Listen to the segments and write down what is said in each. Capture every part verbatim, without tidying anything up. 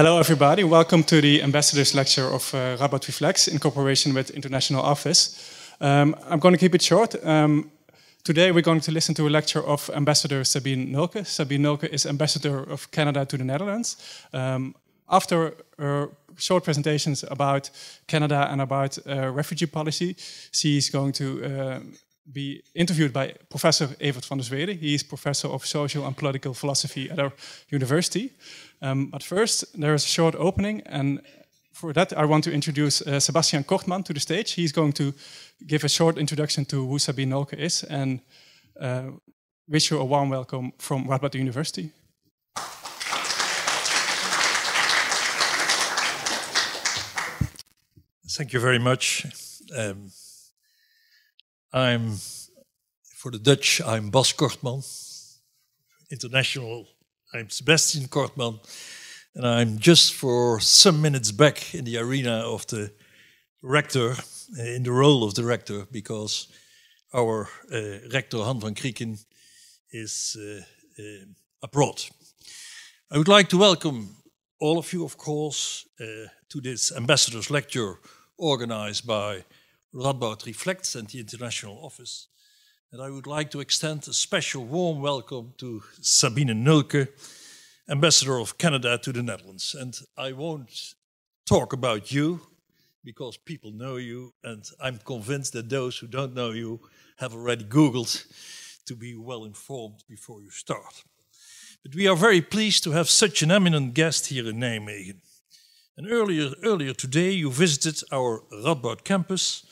Hello everybody, welcome to the Ambassador's Lecture of uh, Radboud Reflects in cooperation with International Office. Um, I'm going to keep it short. Um, today we're going to listen to a lecture of Ambassador Sabine Nölke. Sabine Nölke is Ambassador of Canada to the Netherlands. Um, after her short presentations about Canada and about uh, refugee policy, she's going to uh, be interviewed by Professor Evert van der Zweerde. He is Professor of Social and Political Philosophy at our university. Um, but first, there is a short opening, and for that I want to introduce uh, Sebastian Kortmann to the stage. He's going to give a short introduction to who Sabine Nölke is, and uh, wish you a warm welcome from Radboud University. Thank you very much. Um, I'm, for the Dutch, I'm Bas Kortmann. International, I'm Sebastian Kortmann, and I'm just for some minutes back in the arena of the rector, in the role of the rector, because our uh, rector, Han van Krieken, is uh, uh, abroad. I would like to welcome all of you, of course, uh, to this Ambassador's Lecture organized by Radboud Reflects and the International Office. And I would like to extend a special warm welcome to Sabine Nölke, Ambassador of Canada to the Netherlands. And I won't talk about you, because people know you, and I'm convinced that those who don't know you have already Googled to be well informed before you start. But we are very pleased to have such an eminent guest here in Nijmegen. And earlier, earlier today, you visited our Radboud campus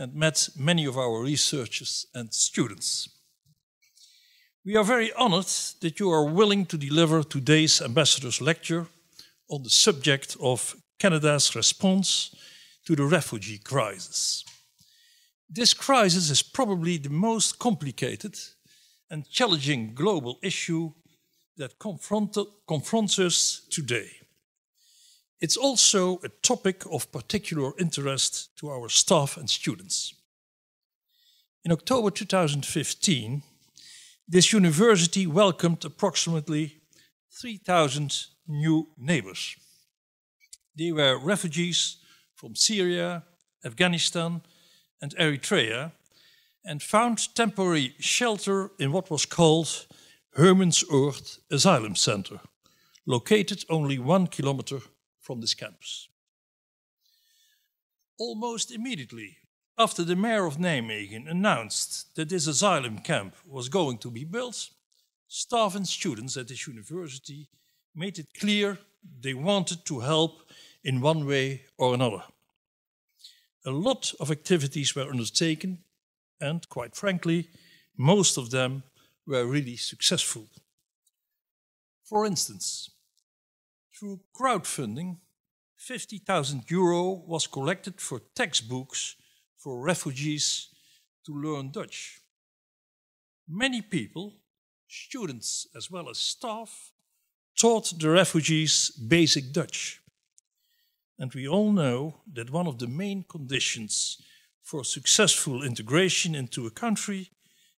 and met many of our researchers and students. We are very honored that you are willing to deliver today's Ambassador's Lecture on the subject of Canada's response to the refugee crisis. This crisis is probably the most complicated and challenging global issue that confronts us today. It's also a topic of particular interest to our staff and students. In October two thousand fifteen, this university welcomed approximately three thousand new neighbors. They were refugees from Syria, Afghanistan, and Eritrea, and found temporary shelter in what was called Heumensoord Asylum Center, located only one kilometer from this campus. Almost immediately after the mayor of Nijmegen announced that this asylum camp was going to be built, staff and students at this university made it clear they wanted to help in one way or another. A lot of activities were undertaken, and quite frankly, most of them were really successful. For instance, through crowdfunding, fifty thousand euro was collected for textbooks for refugees to learn Dutch. Many people, students as well as staff, taught the refugees basic Dutch. And we all know that one of the main conditions for successful integration into a country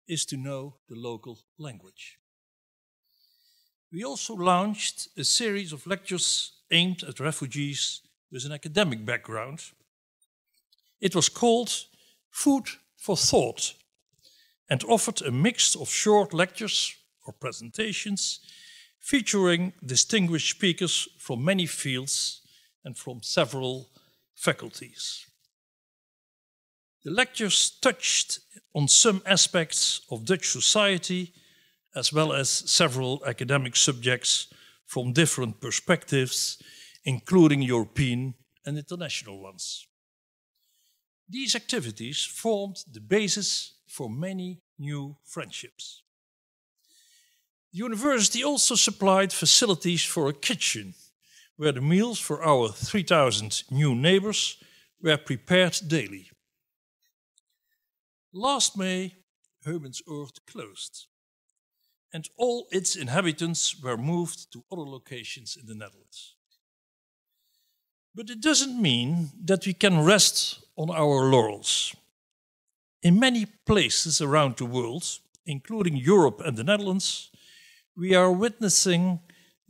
is to know the local language. We also launched a series of lectures aimed at refugees with an academic background. It was called Food for Thought and offered a mix of short lectures or presentations featuring distinguished speakers from many fields and from several faculties. The lectures touched on some aspects of Dutch society, as well as several academic subjects from different perspectives, including European and international ones. These activities formed the basis for many new friendships. The university also supplied facilities for a kitchen, where the meals for our three thousand new neighbors were prepared daily. Last May, Heumensoord closed, and all its inhabitants were moved to other locations in the Netherlands. But it doesn't mean that we can rest on our laurels. In many places around the world, including Europe and the Netherlands, we are witnessing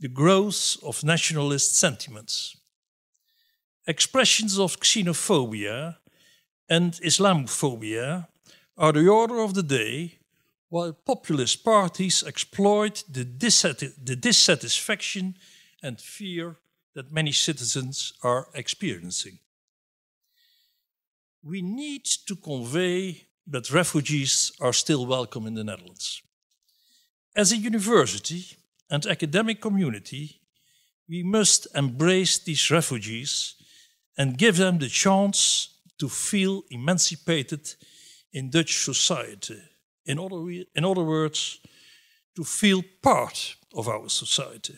the growth of nationalist sentiments, expressions of xenophobia and Islamophobia are the order of the day, while populist parties exploit the, dissati the dissatisfaction and fear that many citizens are experiencing. We need to convey that refugees are still welcome in the Netherlands. As a university and academic community, we must embrace these refugees and give them the chance to feel emancipated in Dutch society. In other, in other words, to feel part of our society.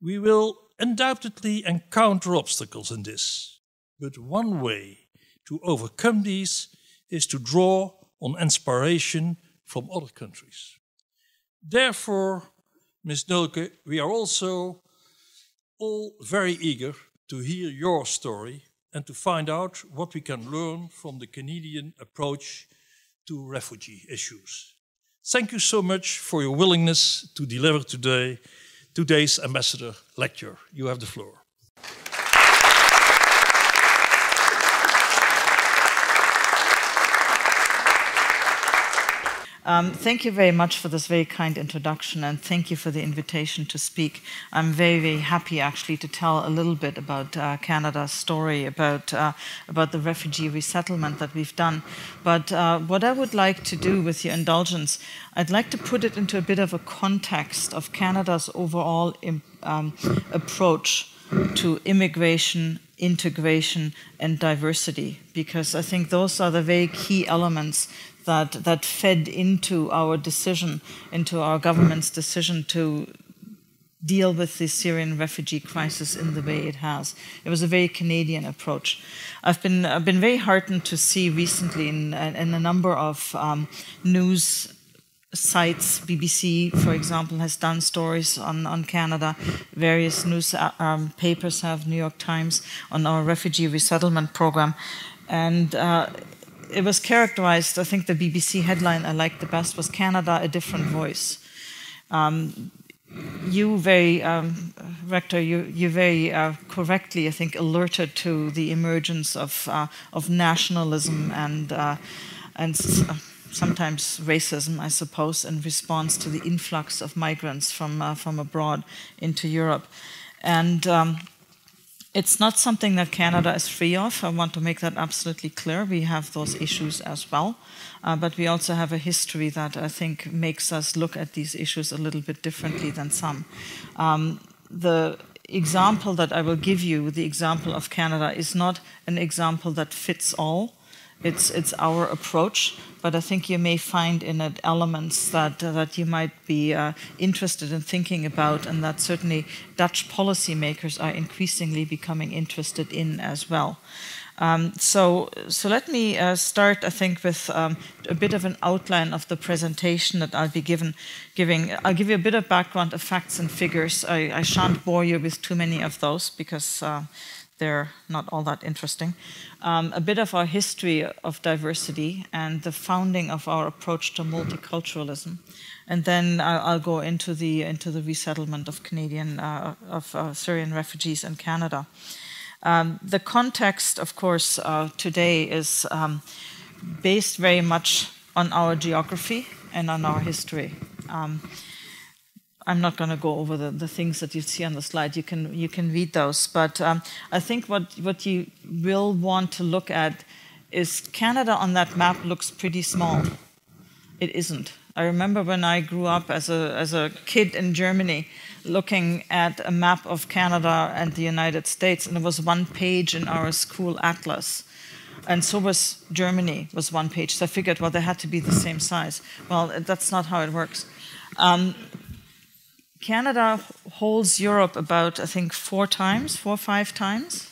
We will undoubtedly encounter obstacles in this, but one way to overcome these is to draw on inspiration from other countries. Therefore, Miz Nölke, we are also all very eager to hear your story and to find out what we can learn from the Canadian approach to refugee issues. Thank you so much for your willingness to deliver today today's Ambassador Lecture. You have the floor. Um, thank you very much for this very kind introduction, and thank you for the invitation to speak. I'm very, very happy actually to tell a little bit about uh, Canada's story, about, uh, about the refugee resettlement that we've done. But uh, what I would like to do, with your indulgence, I'd like to put it into a bit of a context of Canada's overall um, approach to immigration, integration, and diversity, because I think those are the very key elements that, that fed into our decision, into our government's decision to deal with the Syrian refugee crisis in the way it has. It was a very Canadian approach. I've been, I've been very heartened to see recently in, in a number of um, news sites, B B C, for example, has done stories on, on Canada. Various news um, papers have, New York Times, on our refugee resettlement program. And uh, it was characterized, I think the B B C headline I liked the best was Canada, a different voice. Um, you very, um, Rector, you, you very uh, correctly, I think, alerted to the emergence of, uh, of nationalism and, uh, and uh, sometimes racism, I suppose, in response to the influx of migrants from, uh, from abroad into Europe. And um, it's not something that Canada is free of. I want to make that absolutely clear. We have those issues as well. Uh, but we also have a history that I think makes us look at these issues a little bit differently than some. Um, the example that I will give you, the example of Canada, is not an example that fits all. It's, it's our approach, but I think you may find in it elements that, uh, that you might be uh, interested in thinking about, and that certainly Dutch policymakers are increasingly becoming interested in as well. Um, so, so let me uh, start, I think, with um, a bit of an outline of the presentation that I'll be given, giving. I'll give you a bit of background of facts and figures. I, I shan't bore you with too many of those, because Uh, they're not all that interesting. Um, a bit of our history of diversity and the founding of our approach to multiculturalism, and then I'll, I'll go into the into the resettlement of Canadian uh, of uh, Syrian refugees in Canada. Um, the context, of course, uh, today is um, based very much on our geography and on our history. Um, I'm not going to go over the, the things that you see on the slide. You can you can read those. But um, I think what what you will want to look at is Canada on that map looks pretty small. It isn't. I remember when I grew up as a as a kid in Germany, looking at a map of Canada and the United States, and it was one page in our school atlas. And so was Germany, was one page. So I figured, well, they had to be the same size. Well, that's not how it works. Um, Canada holds Europe about, I think, four times, four or five times.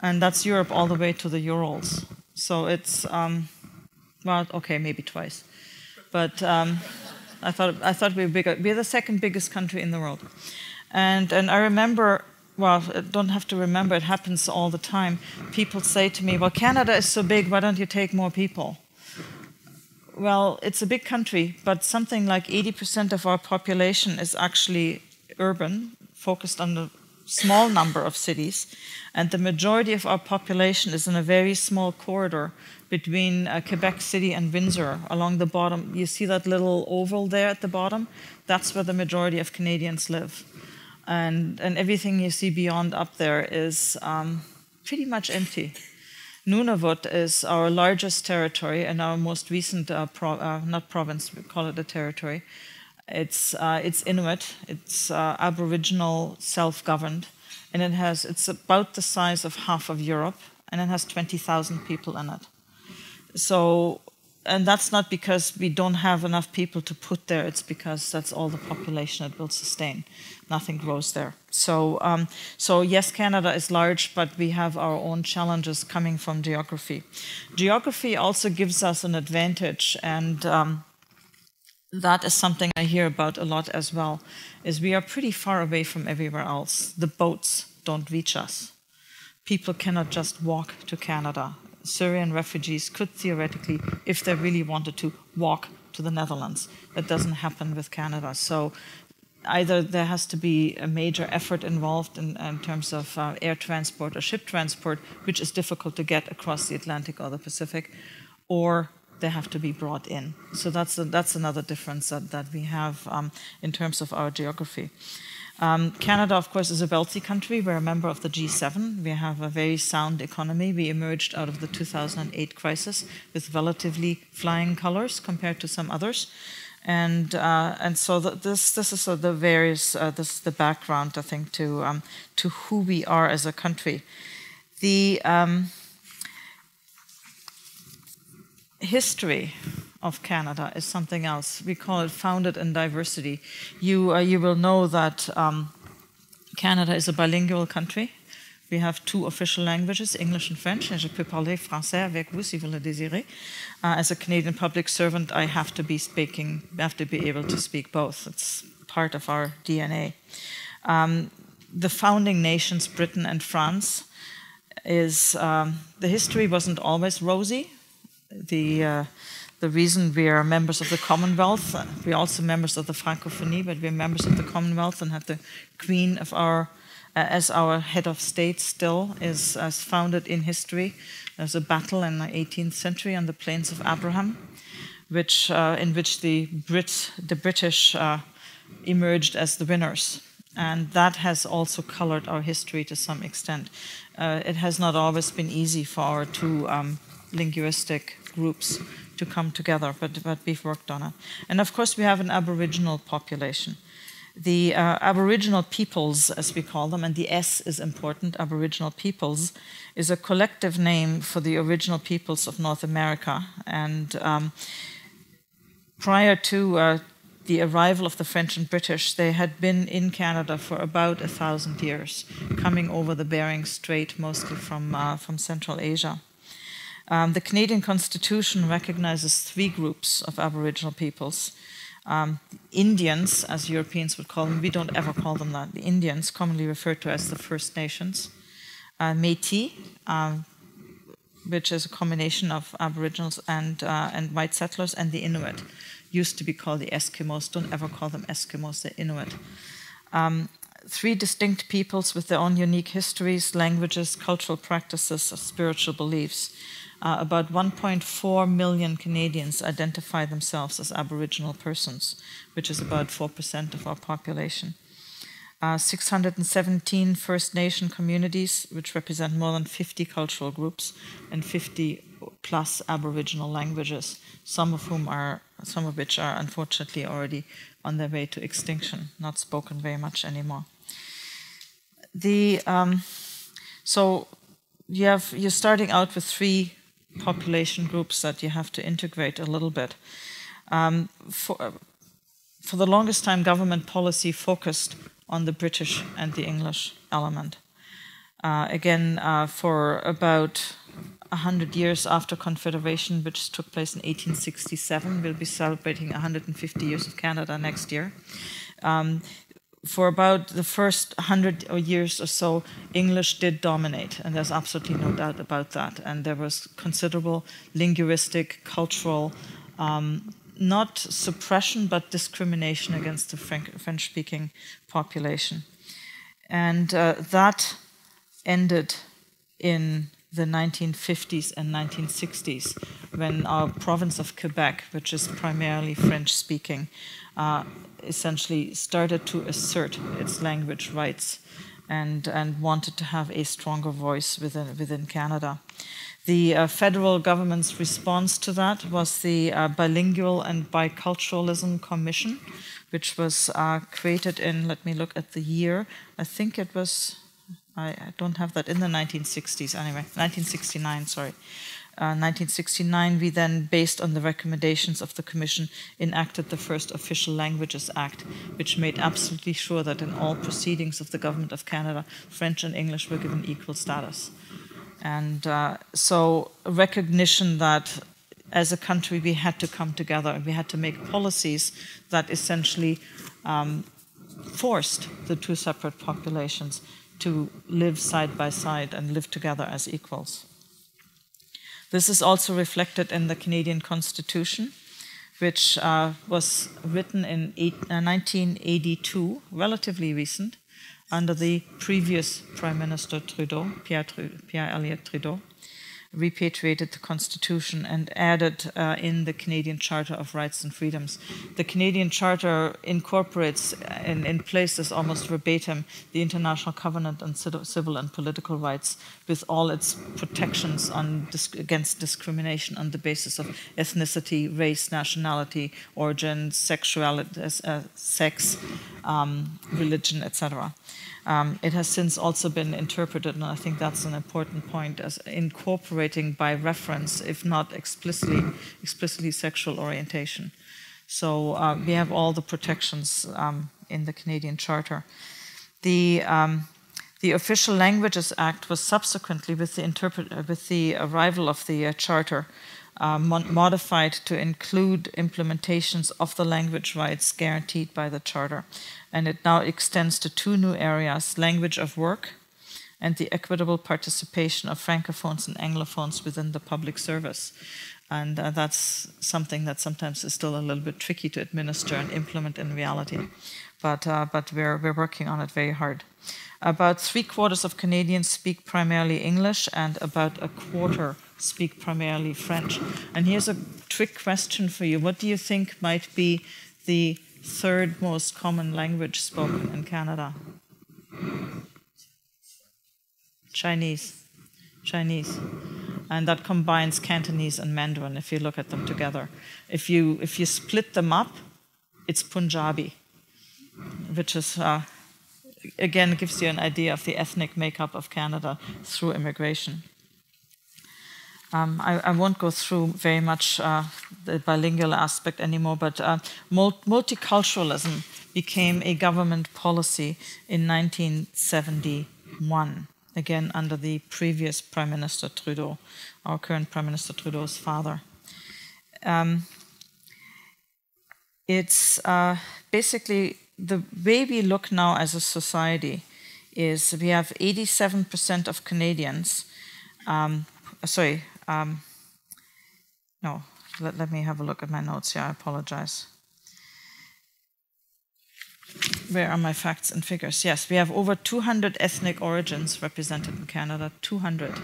And that's Europe all the way to the Urals. So it's, um, well, okay, maybe twice. But um, I thought, I thought we were bigger. We're the second biggest country in the world. And, and I remember, well, I don't have to remember, it happens all the time. People say to me, well, Canada is so big, why don't you take more people? Well, it's a big country, but something like eighty percent of our population is actually urban, focused on the small number of cities, and the majority of our population is in a very small corridor between uh, Quebec City and Windsor along the bottom. You see that little oval there at the bottom? That's where the majority of Canadians live. And, and everything you see beyond up there is um, pretty much empty. Nunavut is our largest territory and our most recent, uh, pro uh, not province, we call it a territory. It's, uh, it's Inuit, it's uh, Aboriginal, self-governed, and it has, it's about the size of half of Europe, and it has twenty thousand people in it. So, and that's not because we don't have enough people to put there, it's because that's all the population it will sustain. Nothing grows there. So, um, so yes, Canada is large, but we have our own challenges coming from geography. Geography also gives us an advantage, and um, that is something I hear about a lot as well, is we are pretty far away from everywhere else. The boats don't reach us. People cannot just walk to Canada. Syrian refugees could theoretically, if they really wanted to, walk to the Netherlands. That doesn't happen with Canada. So either there has to be a major effort involved in, in terms of uh, air transport or ship transport, which is difficult to get across the Atlantic or the Pacific, or they have to be brought in. So that's, a, that's another difference that, that we have um, in terms of our geography. Um, Canada, of course, is a wealthy country. We're a member of the G seven. We have a very sound economy. We emerged out of the two thousand eight crisis with relatively flying colors compared to some others. And, uh, and so the, this, this is uh, the various, uh, this is the background, I think, to, um, to who we are as a country. The um, history of Canada is something else. We call it founded in diversity. You, uh, you will know that um, Canada is a bilingual country. We have two official languages, English and French. And je peux parler français avec vous si vous le désirez. Uh, as a Canadian public servant, I have to be speaking, have to be able to speak both. It's part of our D N A. Um, the founding nations, Britain and France, is um, the history wasn't always rosy. The uh, The reason we are members of the Commonwealth, we're also members of the Francophonie, but we're members of the Commonwealth and have the Queen of our, uh, as our head of state still, is as founded in history. There's a battle in the eighteenth century on the Plains of Abraham, which uh, in which the Brits, the British, uh, emerged as the winners, and that has also colored our history to some extent. Uh, it has not always been easy for our two um, linguistic groups to come together, but, but we've worked on it. And of course we have an Aboriginal population. The uh, Aboriginal peoples, as we call them, and the S is important, Aboriginal peoples, is a collective name for the original peoples of North America. And um, prior to uh, the arrival of the French and British, they had been in Canada for about a thousand years, coming over the Bering Strait, mostly from, uh, from Central Asia. Um, the Canadian Constitution recognizes three groups of Aboriginal peoples. Um, Indians, as Europeans would call them, we don't ever call them that. The Indians, commonly referred to as the First Nations. Uh, Métis, um, which is a combination of Aboriginals and, uh, and white settlers, and the Inuit, used to be called the Eskimos. Don't ever call them Eskimos, they're Inuit. Um, three distinct peoples with their own unique histories, languages, cultural practices, spiritual beliefs. Uh, about one point four million Canadians identify themselves as Aboriginal persons, which is about four percent of our population. Uh, six hundred seventeen First Nation communities, which represent more than fifty cultural groups and fifty plus Aboriginal languages, some of whom are, some of which are unfortunately already on their way to extinction, not spoken very much anymore. The um, so you have you're starting out with three population groups that you have to integrate a little bit. Um, for uh, for the longest time, government policy focused on the British and the English element. Uh, again, uh, for about one hundred years after Confederation, which took place in eighteen sixty-seven, we'll be celebrating one hundred fifty years of Canada next year. Um, for about the first one hundred years or so, English did dominate, and there's absolutely no doubt about that. And there was considerable linguistic, cultural, um, not suppression, but discrimination against the French-speaking population. And uh, that ended in the nineteen fifties and nineteen sixties, when our province of Quebec, which is primarily French-speaking, uh, essentially started to assert its language rights and, and wanted to have a stronger voice within, within Canada. The uh, federal government's response to that was the uh, Bilingual and Biculturalism Commission, which was uh, created in, let me look at the year, I think it was, I, I don't have that, in the nineteen sixties anyway, nineteen sixty-nine, sorry. Uh, nineteen sixty-nine, we then, based on the recommendations of the Commission, enacted the first Official Languages Act, which made absolutely sure that in all proceedings of the Government of Canada, French and English were given equal status. And uh, so recognition that as a country we had to come together and we had to make policies that essentially um, forced the two separate populations to live side by side and live together as equals. This is also reflected in the Canadian Constitution, which uh, was written in eight, uh, nineteen eighty-two, relatively recent, under the previous Prime Minister Trudeau, Pierre, Pierre Elliott Trudeau, repatriated the Constitution and added uh, in the Canadian Charter of Rights and Freedoms. The Canadian Charter incorporates in, in places almost verbatim the International Covenant on Civil and Political Rights with all its protections on disc against discrimination on the basis of ethnicity, race, nationality, origin, sexuality, uh, sex, um, religion, et cetera. Um, it has since also been interpreted, and I think that's an important point, as incorporating by reference, if not explicitly, explicitly sexual orientation. So uh, we have all the protections um, in the Canadian Charter. The, um, the Official Languages Act was subsequently, with the, interpret with the arrival of the uh, Charter, Uh, modified to include implementations of the language rights guaranteed by the Charter. And it now extends to two new areas, language of work and the equitable participation of Francophones and Anglophones within the public service. And uh, that's something that sometimes is still a little bit tricky to administer and implement in reality. But, uh, but we're, we're working on it very hard. About three quarters of Canadians speak primarily English, and about a quarter speak primarily French. And here's a trick question for you. What do you think might be the third most common language spoken in Canada? Chinese. Chinese. And that combines Cantonese and Mandarin if you look at them together. If you, if you split them up, it's Punjabi, which is, uh, again, gives you an idea of the ethnic makeup of Canada through immigration. Um, I, I won't go through very much uh, the bilingual aspect anymore, but uh, multiculturalism became a government policy in nineteen seventy-one, again under the previous Prime Minister Trudeau, our current Prime Minister Trudeau's father. Um, it's uh, basically the way we look now as a society is we have eighty-seven percent of Canadians, um, sorry, Um, no, let, let me have a look at my notes here, I apologize. Where are my facts and figures? Yes, we have over two hundred ethnic origins represented in Canada, two hundred.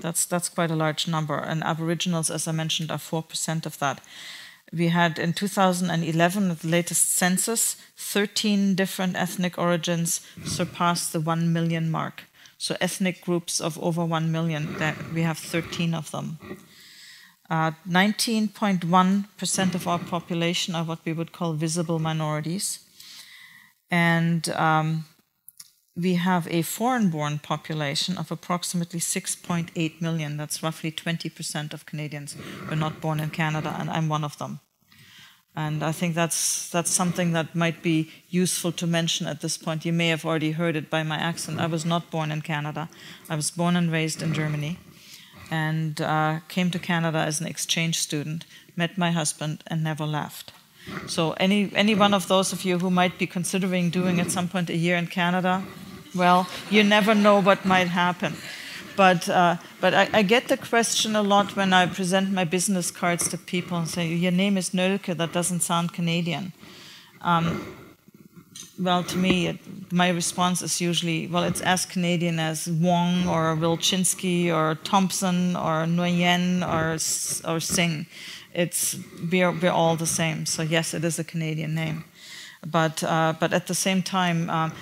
That's, that's quite a large number, and Aboriginals, as I mentioned, are four percent of that. We had in two thousand eleven, with the latest census, thirteen different ethnic origins surpassed the one million mark. So ethnic groups of over one million, that we have thirteen of them. nineteen point one percent uh, of our population are what we would call visible minorities. And um, we have a foreign-born population of approximately six point eight million. That's roughly twenty percent of Canadians who are not born in Canada, and I'm one of them. And I think that's, that's something that might be useful to mention at this point. You may have already heard it by my accent. I was not born in Canada. I was born and raised in Germany and uh, came to Canada as an exchange student, met my husband, and never left. So any, any one of those of you who might be considering doing at some point a year in Canada, well, you never know what might happen. But uh, but I, I get the question a lot when I present my business cards to people and say, your name is Nölke, that doesn't sound Canadian. Um, well, to me, it, my response is usually, well, it's as Canadian as Wong or Wilczynski or Thompson or Nguyen or or Singh. It's we're we're all the same. So yes, it is a Canadian name, but uh, but at the same time, um,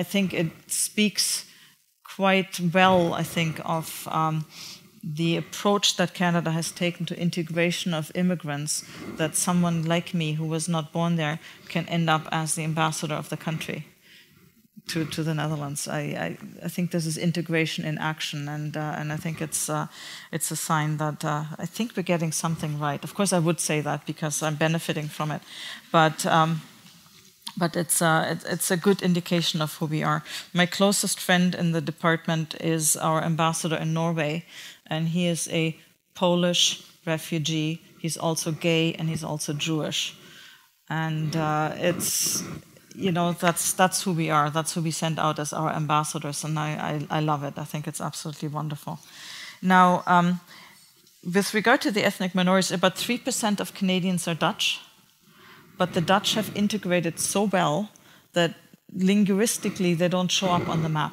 I think it speaks quite well. I think of um, the approach that Canada has taken to integration of immigrants. That someone like me, who was not born there, can end up as the ambassador of the country to to the Netherlands. I I, I think this is integration in action, and uh, and I think it's uh, it's a sign that uh, I think we're getting something right. Of course, I would say that because I'm benefiting from it, but. Um, But it's a, it's a good indication of who we are. My closest friend in the department is our ambassador in Norway, and he is a Polish refugee. He's also gay and he's also Jewish, and uh, it's you know that's that's who we are. That's who we send out as our ambassadors, and I I, I love it. I think it's absolutely wonderful. Now, um, with regard to the ethnic minorities, about three percent of Canadians are Dutch. But the Dutch have integrated so well that linguistically they don't show up on the map.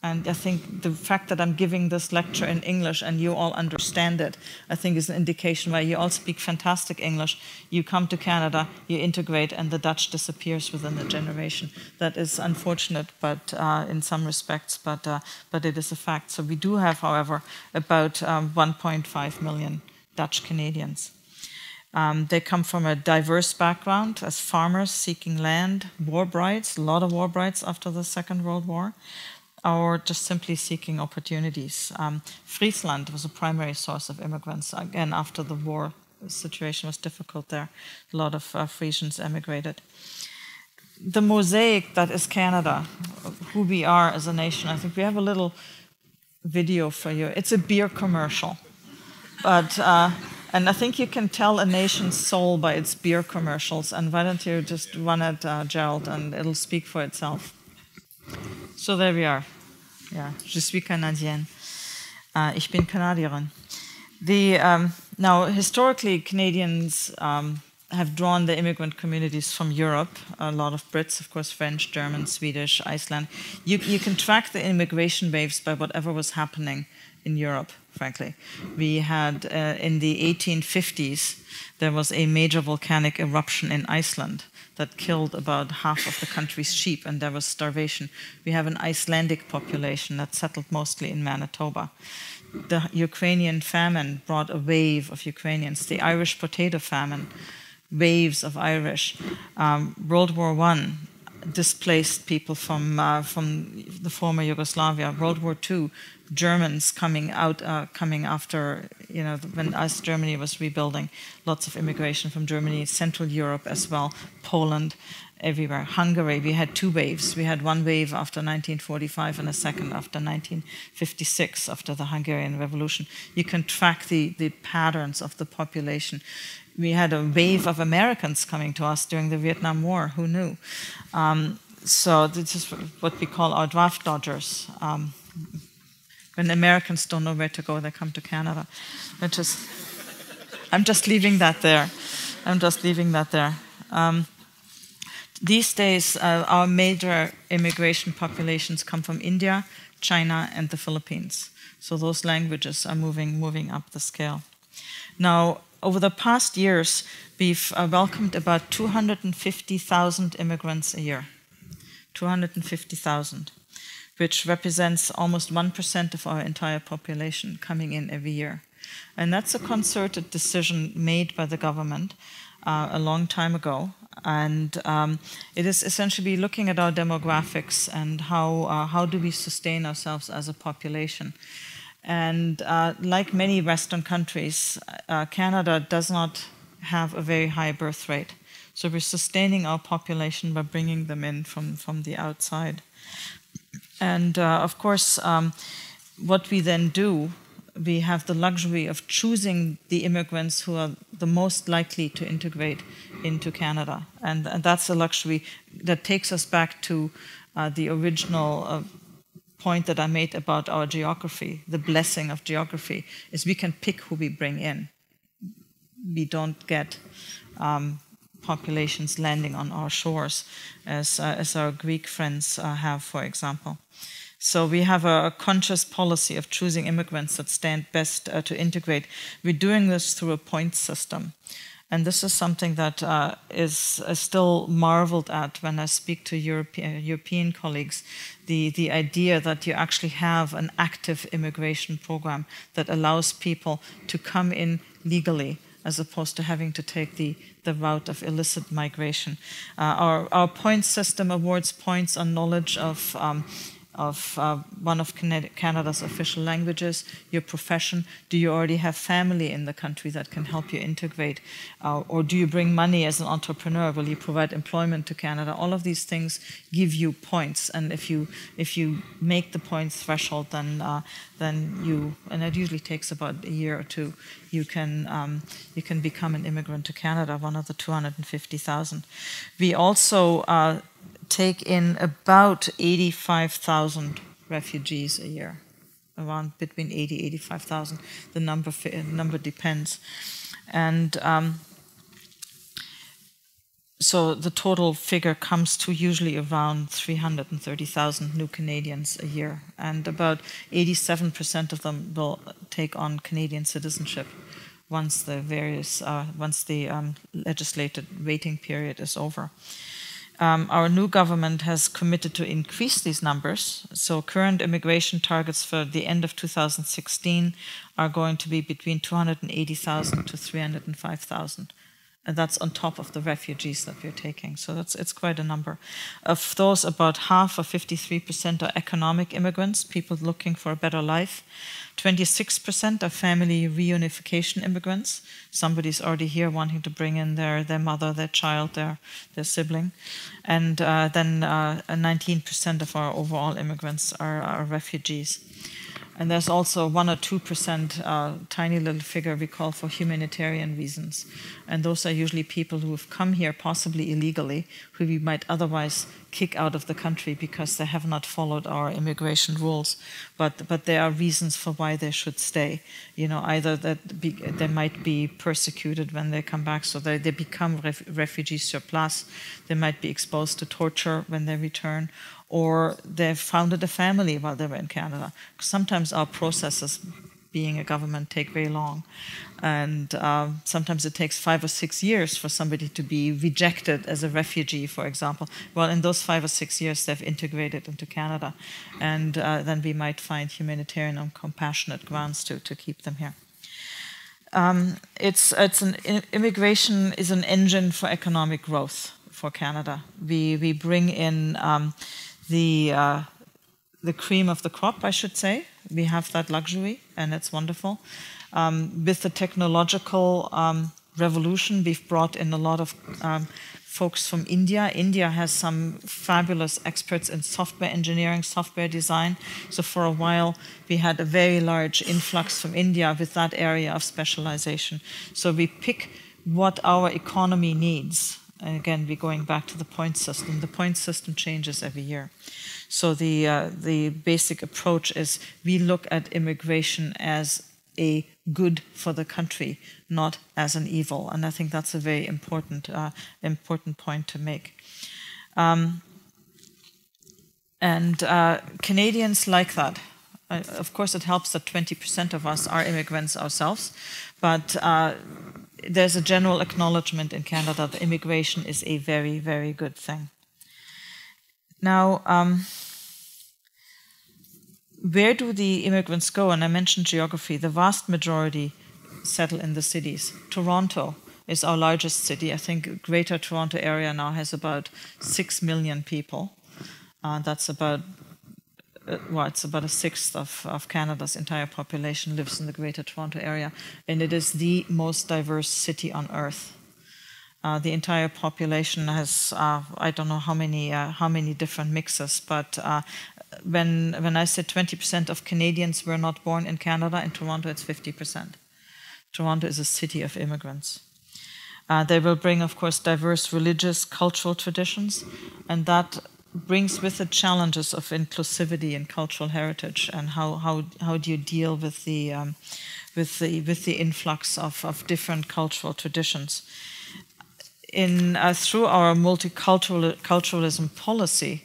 And I think the fact that I'm giving this lecture in English and you all understand it, I think is an indication why you all speak fantastic English. You come to Canada, you integrate, and the Dutch disappears within a generation. That is unfortunate, but uh, in some respects, but uh, but it is a fact. So we do have, however, about um, one point five million Dutch Canadians. Um, they come from a diverse background as farmers seeking land, war brides, a lot of war brides after the Second World War, or just simply seeking opportunities. Um, Friesland was a primary source of immigrants, again, after the war. The situation was difficult there. A lot of uh, Frisians emigrated. The mosaic that is Canada, who we are as a nation, I think we have a little video for you. It's a beer commercial, but... Uh, And I think you can tell a nation's soul by its beer commercials. And why don't you just run it, uh, Gerald, and it'll speak for itself. So there we are. Yeah, je suis Canadienne. Uh, ich bin Kanadierin. The um, now historically Canadians um, have drawn the immigrant communities from Europe. A lot of Brits, of course, French, German, Swedish, Iceland. You you can track the immigration waves by whatever was happening in Europe. Frankly, we had uh, in the eighteen fifties there was a major volcanic eruption in Iceland that killed about half of the country's sheep, and there was starvation. We have an Icelandic population that settled mostly in Manitoba. The Ukrainian famine brought a wave of Ukrainians. The Irish potato famine, waves of Irish. Um, World War One displaced people from uh, from the former Yugoslavia. World War Two. Germans coming out, uh, coming after, you know, when East Germany was rebuilding, lots of immigration from Germany, Central Europe as well, Poland, everywhere. Hungary, we had two waves. We had one wave after nineteen forty-five and a second after nineteen fifty-six, after the Hungarian Revolution. You can track the, the patterns of the population. We had a wave of Americans coming to us during the Vietnam War, who knew? Um, so this is what we call our draft dodgers. Um, When Americans don't know where to go, they come to Canada. Which is, I'm just leaving that there. I'm just leaving that there. Um, these days, uh, our major immigration populations come from India, China, and the Philippines. So those languages are moving, moving up the scale. Now, over the past years, we've uh, welcomed about two hundred fifty thousand immigrants a year. two hundred fifty thousand. Which represents almost one percent of our entire population coming in every year. And that's a concerted decision made by the government uh, a long time ago. And um, it is essentially looking at our demographics and how, uh, how do we sustain ourselves as a population. And uh, like many Western countries, uh, Canada does not have a very high birth rate. So we're sustaining our population by bringing them in from, from the outside. And, uh, of course, um, what we then do, we have the luxury of choosing the immigrants who are the most likely to integrate into Canada. And, and that's a luxury that takes us back to uh, the original uh, point that I made about our geography, the blessing of geography, is we can pick who we bring in. We don't get um, populations landing on our shores, as, uh, as our Greek friends uh, have, for example. So we have a, a conscious policy of choosing immigrants that stand best uh, to integrate. We're doing this through a point system. And this is something that uh, is, is still marveled at when I speak to Europe, uh, European colleagues, the, the idea that you actually have an active immigration program that allows people to come in legally, as opposed to having to take the, the route of illicit migration. Uh, our, our point system awards points on knowledge of, um, of uh, one of Canada's official languages, your profession. Do you already have family in the country that can help you integrate? Uh, or do you bring money as an entrepreneur? Will you provide employment to Canada? All of these things give you points. And if you, if you make the points threshold, then, uh, then you, and it usually takes about a year or two, you can, um, you can become an immigrant to Canada, one of the two hundred fifty thousand. We also uh, take in about eighty-five thousand refugees a year, around between eighty, eighty-five thousand. The number, number depends. And um, so the total figure comes to usually around three hundred thirty thousand new Canadians a year. And about eighty-seven percent of them will take on Canadian citizenship once the various, uh, once the um, legislated waiting period is over. Um, our new government has committed to increase these numbers. So current immigration targets for the end of two thousand sixteen are going to be between two hundred eighty thousand to three hundred five thousand. And that's on top of the refugees that we're taking. So that's, it's quite a number. Of those, about half or fifty-three percent are economic immigrants, people looking for a better life. twenty-six percent are family reunification immigrants. Somebody's already here wanting to bring in their, their mother, their child, their, their sibling. And uh, then uh, nineteen percent of our overall immigrants are, are refugees. And there's also one or two percent, uh, tiny little figure we call for humanitarian reasons. And those are usually people who have come here possibly illegally, who we might otherwise kick out of the country because they have not followed our immigration rules. But, but there are reasons for why they should stay. You know, either that be, they might be persecuted when they come back, so they, they become ref, refugee surplus. They might be exposed to torture when they return, or they've founded a family while they were in Canada. Sometimes our processes, being a government, take very long. And uh, sometimes it takes five or six years for somebody to be rejected as a refugee, for example. Well, in those five or six years, they've integrated into Canada. And uh, then we might find humanitarian and compassionate grounds to, to keep them here. Um, it's, it's an, immigration is an engine for economic growth for Canada. We, we bring in... Um, The, uh, the cream of the crop, I should say. We have that luxury, and it's wonderful. Um, with the technological um, revolution, we've brought in a lot of um, folks from India. India has some fabulous experts in software engineering, software design. So for a while, we had a very large influx from India with that area of specialization. So we pick what our economy needs. And again, we're going back to the point system. The point system changes every year. So the, uh, the basic approach is we look at immigration as a good for the country, not as an evil. And I think that's a very important, uh, important point to make. Um, and uh, Canadians like that. Uh, of course, it helps that twenty percent of us are immigrants ourselves, but uh, there's a general acknowledgement in Canada that immigration is a very, very good thing. Now, um, where do the immigrants go? And I mentioned geography. The vast majority settle in the cities. Toronto is our largest city. I think Greater Toronto Area now has about six million people. Uh, that's about... Well, it's about a sixth of, of Canada's entire population lives in the Greater Toronto Area, and it is the most diverse city on earth. Uh, the entire population has uh, I don't know how many uh, how many different mixes, but uh, when when I said twenty percent of Canadians were not born in Canada, in Toronto it's fifty percent. Toronto is a city of immigrants. Uh, they will bring, of course, diverse religious, cultural traditions, and that brings with it challenges of inclusivity and cultural heritage, and how how how do you deal with the um, with the with the influx of of different cultural traditions? In uh, through our multicultural culturalism policy,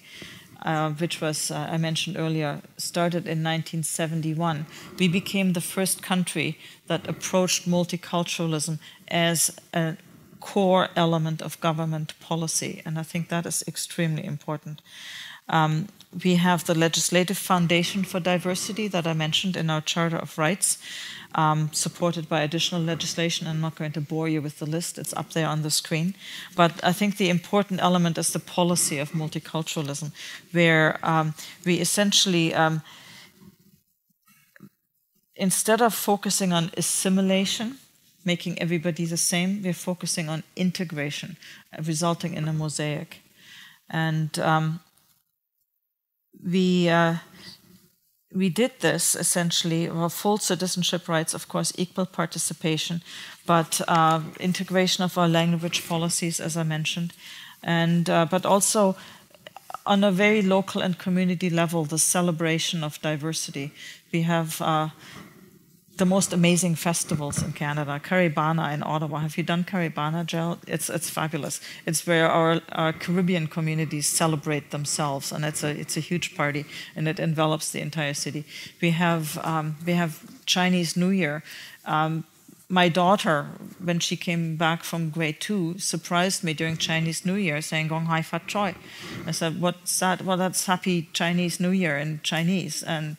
uh, which was uh, I mentioned earlier, started in nineteen seventy-one, we became the first country that approached multiculturalism as a core element of government policy, and I think that is extremely important. Um, we have the legislative foundation for diversity that I mentioned in our Charter of Rights, um, supported by additional legislation. I'm not going to bore you with the list, it's up there on the screen. But I think the important element is the policy of multiculturalism, where um, we essentially, um, instead of focusing on assimilation, making everybody the same, we're focusing on integration, uh, resulting in a mosaic. And um, we, uh, we did this, essentially, well, full citizenship rights, of course, equal participation, but uh, integration of our language policies, as I mentioned, and uh, but also on a very local and community level, the celebration of diversity. We have... Uh, the most amazing festivals in Canada, Caribana in Ottawa. Have you done Caribana, Gerald? It's it's fabulous. It's where our, our Caribbean communities celebrate themselves, and it's a it's a huge party, and it envelops the entire city. We have um, we have Chinese New Year. Um, my daughter, when she came back from grade two, surprised me during Chinese New Year, saying "Gong Hai Fat Choi." I said, "What's that?" Well, that's Happy Chinese New Year in Chinese, and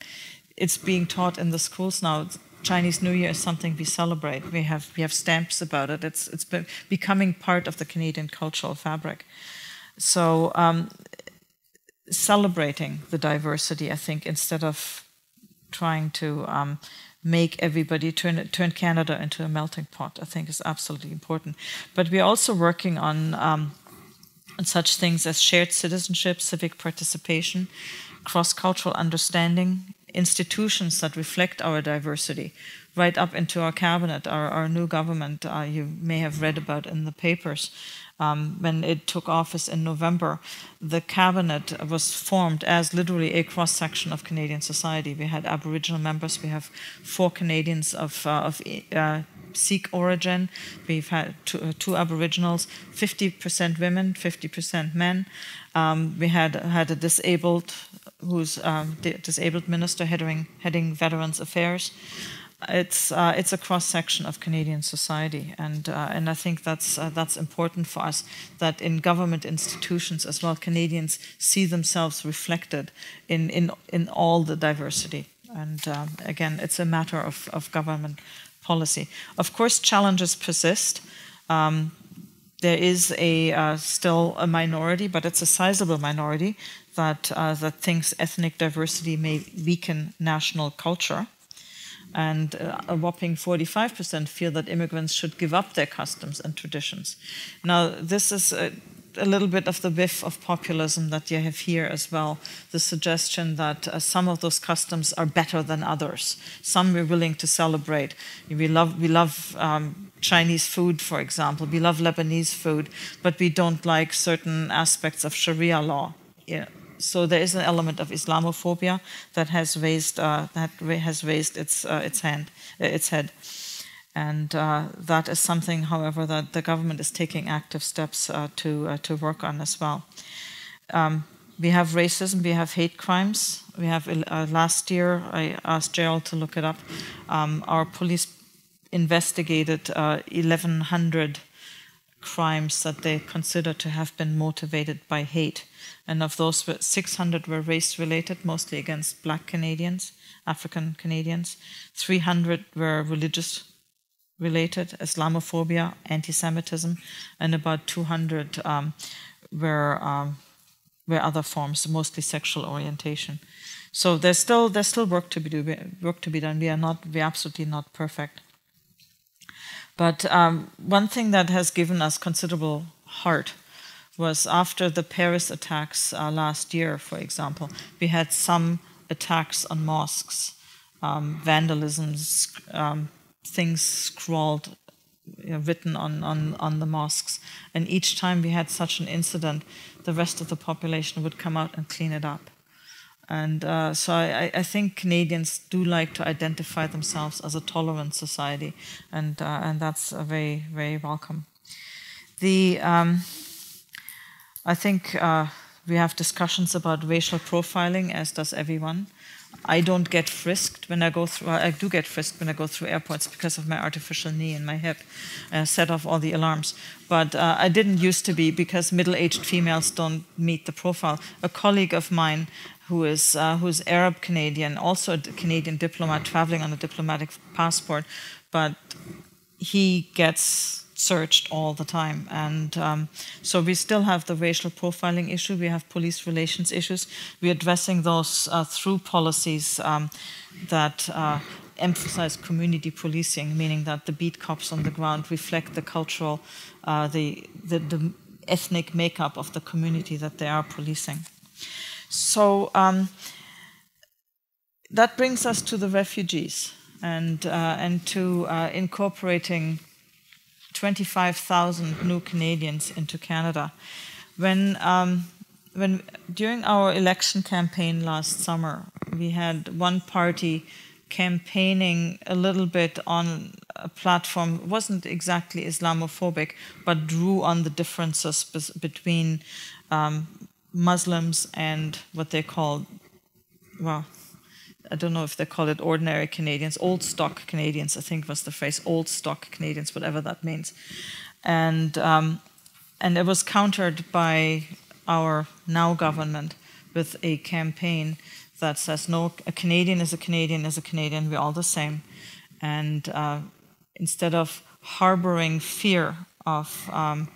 it's being taught in the schools now. It's, Chinese New Year is something we celebrate. We have we have stamps about it. It's it's been becoming part of the Canadian cultural fabric. So um, celebrating the diversity, I think, instead of trying to um, make everybody turn turn Canada into a melting pot, I think is absolutely important. But we're also working on um, on such things as shared citizenship, civic participation, cross-cultural understanding, institutions that reflect our diversity, right up into our cabinet, our, our new government. Uh, you may have read about in the papers. Um, when it took office in November, the cabinet was formed as literally a cross-section of Canadian society. We had Aboriginal members, we have four Canadians of, uh, of uh, Sikh origin, we've had two, uh, two Aboriginals, fifty percent women, fifty percent men. Um, we had, had a disabled who's um, the disabled minister heading, heading Veterans Affairs. It's uh, it's a cross section of Canadian society, and uh, and I think that's uh, that's important for us, that in government institutions as well, Canadians see themselves reflected in in in all the diversity. And um, again, it's a matter of of government policy. Of course, challenges persist. Um, there is a uh, still a minority, but it's a sizable minority, that uh, that thinks ethnic diversity may weaken national culture. And uh, a whopping forty-five percent feel that immigrants should give up their customs and traditions. Now, this is a, a little bit of the whiff of populism that you have here as well, the suggestion that uh, some of those customs are better than others. Some we're willing to celebrate. We love, we love um, Chinese food, for example. We love Lebanese food, but we don't like certain aspects of Sharia law. Yeah. So there is an element of Islamophobia that has raised uh, that has raised its uh, its hand its head, and uh, that is something, however, that the government is taking active steps uh, to uh, to work on as well. Um, we have racism, we have hate crimes. We have uh, last year, I asked Gerald to look it up. Um, our police investigated uh, eleven hundred crimes that they consider to have been motivated by hate. And of those, six hundred were race-related, mostly against Black Canadians, African Canadians. three hundred were religious-related, Islamophobia, anti-Semitism, and about two hundred um, were um, were other forms, mostly sexual orientation. So there's still there's still work to be do, work to be done. We are not we are absolutely not perfect. But um, one thing that has given us considerable heart was after the Paris attacks uh, last year, for example, we had some attacks on mosques, um, vandalism, um, things scrawled you know, written on, on, on the mosques. And each time we had such an incident, the rest of the population would come out and clean it up. And uh, so I, I think Canadians do like to identify themselves as a tolerant society, and, uh, and that's a very, very welcome. The, um, I think uh, we have discussions about racial profiling, as does everyone. I don't get frisked when I go through, well, I do get frisked when I go through airports because of my artificial knee and my hip. I set off all the alarms. But uh, I didn't used to be, because middle-aged females don't meet the profile. A colleague of mine who is uh, who's Arab Canadian, also a Canadian diplomat, traveling on a diplomatic passport, but he gets searched all the time. And um, so we still have the racial profiling issue, we have police relations issues. We're addressing those uh, through policies um, that uh, emphasize community policing, meaning that the beat cops on the ground reflect the cultural, uh, the, the, the ethnic makeup of the community that they are policing. So um, that brings us to the refugees and, uh, and to uh, incorporating twenty-five thousand new Canadians into Canada. When, um, when, during our election campaign last summer, we had one party campaigning a little bit on a platform that wasn't exactly Islamophobic, but drew on the differences between um, Muslims and what they call, well, I don't know if they call it ordinary Canadians, old stock Canadians, I think was the phrase, old stock Canadians, whatever that means. And, um, and it was countered by our now government with a campaign that says, no, a Canadian is a Canadian is a Canadian, we're all the same. And uh, instead of harboring fear of um,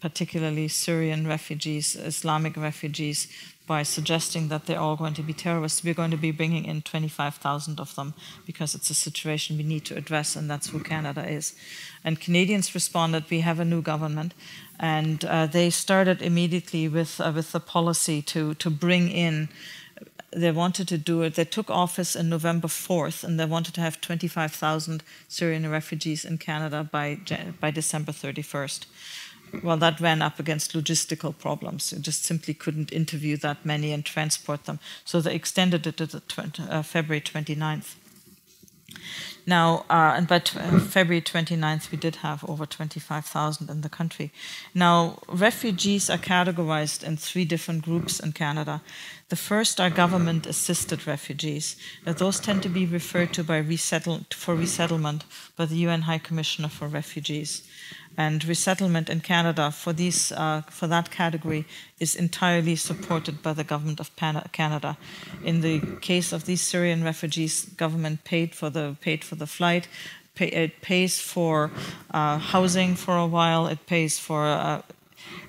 particularly Syrian refugees, Islamic refugees, by suggesting that they're all going to be terrorists, we're going to be bringing in twenty-five thousand of them, because it's a situation we need to address, and that's who Canada is. And Canadians responded, we have a new government, and uh, they started immediately with, uh, with the policy to, to bring in, they wanted to do it, they took office in November fourth, and they wanted to have twenty-five thousand Syrian refugees in Canada by, by December thirty-first. Well, that ran up against logistical problems. You just simply couldn't interview that many and transport them. So they extended it to the uh, February twenty-ninth. Now, uh, and by February twenty-ninth, we did have over twenty-five thousand in the country. Now, refugees are categorized in three different groups in Canada. The first are government-assisted refugees. Now, those tend to be referred to by resettle for resettlement by the U N High Commissioner for Refugees. And resettlement in Canada for, these, uh, for that category is entirely supported by the government of Canada. In the case of these Syrian refugees, government paid for the, paid for the flight, pay, it pays for uh, housing for a while, it pays for uh,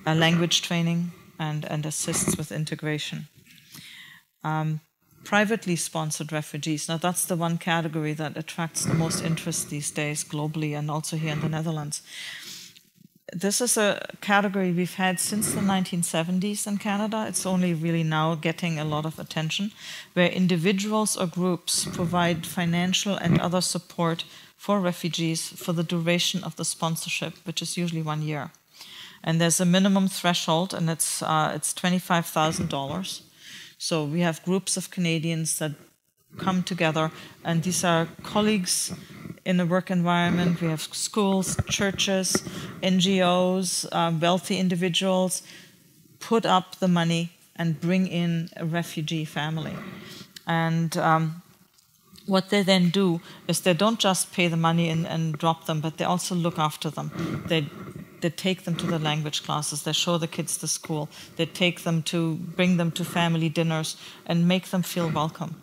uh, language training, and, and assists with integration. Um, privately sponsored refugees. Now, that's the one category that attracts the most interest these days globally, and also here in the Netherlands. This is a category we've had since the nineteen seventies in Canada. It's only really now getting a lot of attention, where individuals or groups provide financial and other support for refugees for the duration of the sponsorship, which is usually one year. And there's a minimum threshold, and it's, uh, it's twenty-five thousand dollars. So we have groups of Canadians that come together, and these are colleagues in the work environment. We have schools, churches, N G Os, uh, wealthy individuals put up the money and bring in a refugee family. And um, what they then do is they don't just pay the money and, and drop them, but they also look after them. They They take them to the language classes, they show the kids to school, they take them to, bring them to family dinners and make them feel welcome.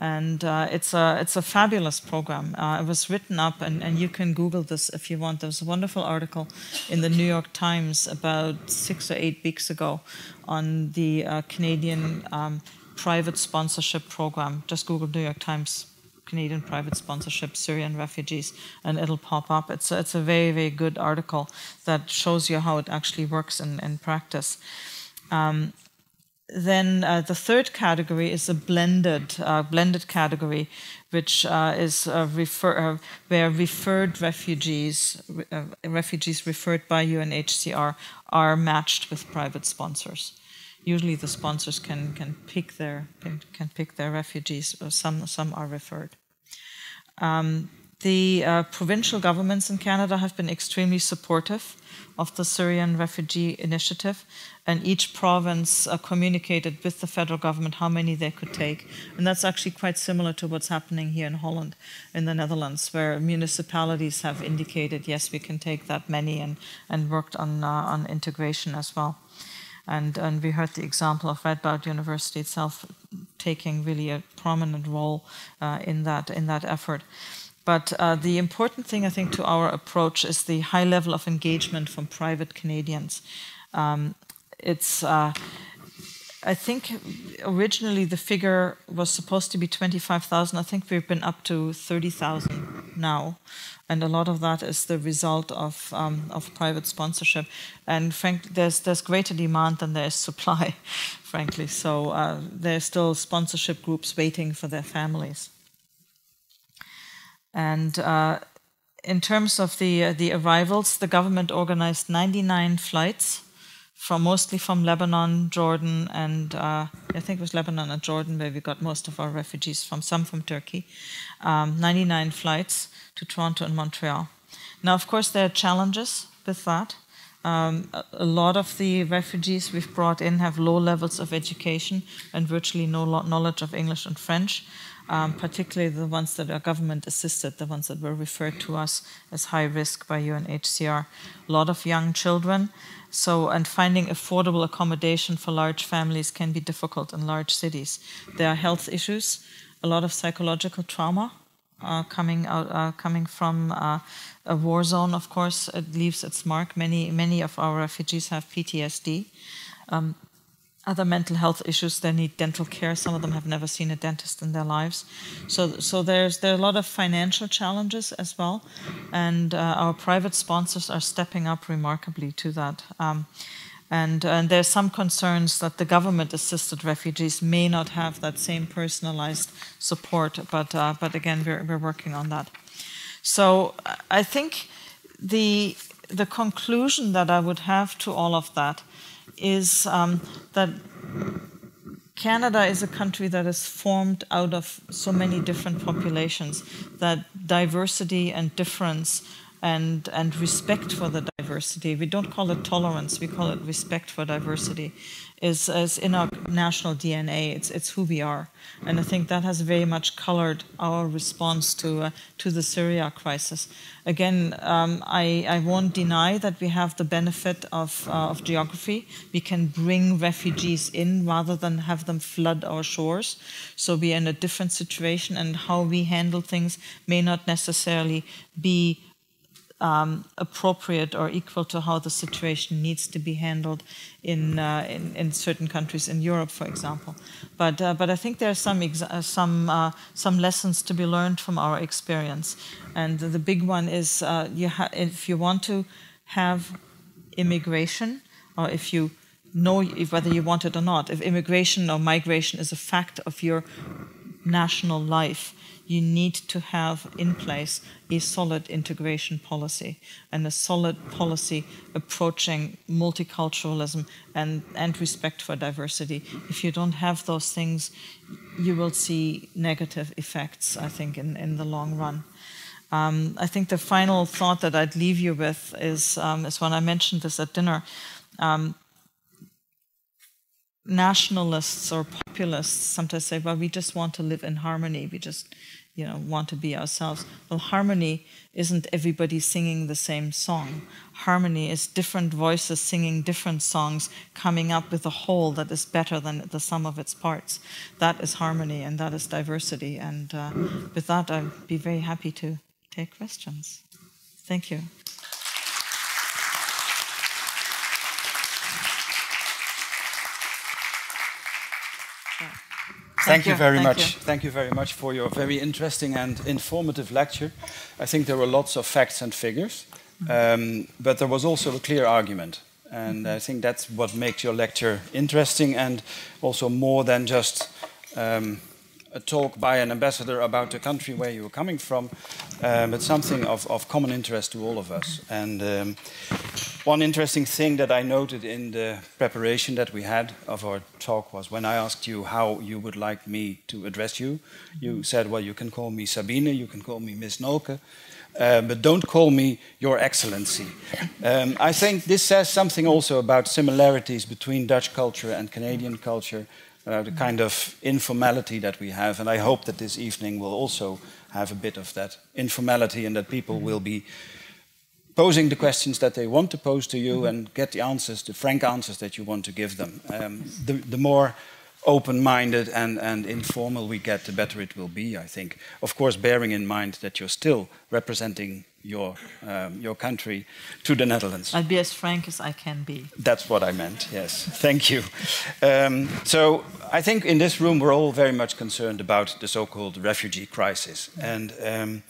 And uh, it's, a, it's a fabulous program. Uh, it was written up, and, and you can Google this if you want. There's a wonderful article in the New York Times about six or eight weeks ago on the uh, Canadian um, private sponsorship program. Just Google New York Times Canadian private sponsorship, Syrian refugees, and it'll pop up. It's a, it's a very, very good article that shows you how it actually works in, in practice. Um, Then uh, the third category is a blended uh, blended category, which uh, is uh, refer uh, where referred refugees uh, refugees referred by U N H C R are matched with private sponsors. Usually, the sponsors can can pick their can pick their refugees. Or some some are referred. Um, the uh, provincial governments in Canada have been extremely supportive of the Syrian refugee initiative, and each province uh, communicated with the federal government how many they could take. And that's actually quite similar to what's happening here in Holland, in the Netherlands, where municipalities have indicated, yes, we can take that many, and, and worked on, uh, on integration as well. And, and we heard the example of Radboud University itself taking really a prominent role uh, in, that, in that effort. But uh, the important thing, I think, to our approach is the high level of engagement from private Canadians. Um, it's, uh, I think, originally the figure was supposed to be twenty-five thousand. I think we've been up to thirty thousand now, and a lot of that is the result of um, of private sponsorship. And frankly, there's there's greater demand than there is supply, frankly. So uh, there's still sponsorship groups waiting for their families. And uh, in terms of the uh, the arrivals, the government organized ninety-nine flights, from mostly from Lebanon, Jordan, and uh, I think it was Lebanon and Jordan where we got most of our refugees from. Some from Turkey. Um, ninety-nine flights to Toronto and Montreal. Now, of course, there are challenges with that. Um, a lot of the refugees we've brought in have low levels of education and virtually no knowledge of English and French. Um, particularly the ones that are government-assisted, the ones that were referred to us as high risk by U N H C R. A lot of young children, so and finding affordable accommodation for large families can be difficult in large cities. There are health issues, a lot of psychological trauma uh, coming out, uh, coming from uh, a war zone. Of course, it leaves its mark. Many many of our refugees have P T S D. Um, Other mental health issues. They need dental care. Some of them have never seen a dentist in their lives. So, so there's there are a lot of financial challenges as well, and uh, our private sponsors are stepping up remarkably to that. Um, and, and there's some concerns that the government-assisted refugees may not have that same personalized support. But, uh, but again, we're we're working on that. So, I think the the conclusion that I would have to all of that is um, that Canada is a country that is formed out of so many different populations, that diversity and difference and, and respect for the diversity, we don't call it tolerance, we call it respect for diversity, is, is in our national D N A, it's, it's who we are. And I think that has very much colored our response to, uh, to the Syria crisis. Again, um, I, I won't deny that we have the benefit of, uh, of geography. We can bring refugees in rather than have them flood our shores. So we are in a different situation, and how we handle things may not necessarily be Um, appropriate or equal to how the situation needs to be handled in uh, in, in certain countries in Europe, for example. But uh, but I think there are some exa some uh, some lessons to be learned from our experience, and the big one is uh, you ha if you want to have immigration, or if you know if whether you want it or not, if immigration or migration is a fact of your national life, you need to have in place a solid integration policy and a solid policy approaching multiculturalism and, and respect for diversity. If you don't have those things, you will see negative effects, I think, in, in the long run. Um, I think the final thought that I'd leave you with is, um, is when I mentioned this at dinner, um, nationalists or populists sometimes say, well, we just want to live in harmony. We just, you know, want to be ourselves. Well, harmony isn't everybody singing the same song. Harmony is different voices singing different songs, coming up with a whole that is better than the sum of its parts. That is harmony, and that is diversity. And uh, with that, I'd be very happy to take questions. Thank you. Thank, Thank you, you very Thank much. You. Thank you very much for your very interesting and informative lecture. I think there were lots of facts and figures, um, but there was also a clear argument. And mm-hmm. I think that's what makes your lecture interesting, and also more than just um, a talk by an ambassador about the country where you were coming from, uh, but something of, of common interest to all of us. And um, one interesting thing that I noted in the preparation that we had of our talk was when I asked you how you would like me to address you, you said, well, you can call me Sabine, you can call me Miss Nölke, Uh, but don't call me Your Excellency. Um, I think this says something also about similarities between Dutch culture and Canadian culture, uh, the kind of informality that we have, and I hope that this evening will also have a bit of that informality and that people will be posing the questions that they want to pose to you and get the answers, the frank answers that you want to give them. Um, the, the more open-minded and, and informal we get, the better it will be, I think. Of course, bearing in mind that you're still representing your, um, your country to the Netherlands. I'll be as frank as I can be. That's what I meant, yes. Thank you. Um, so I think in this room we're all very much concerned about the so-called refugee crisis. And um,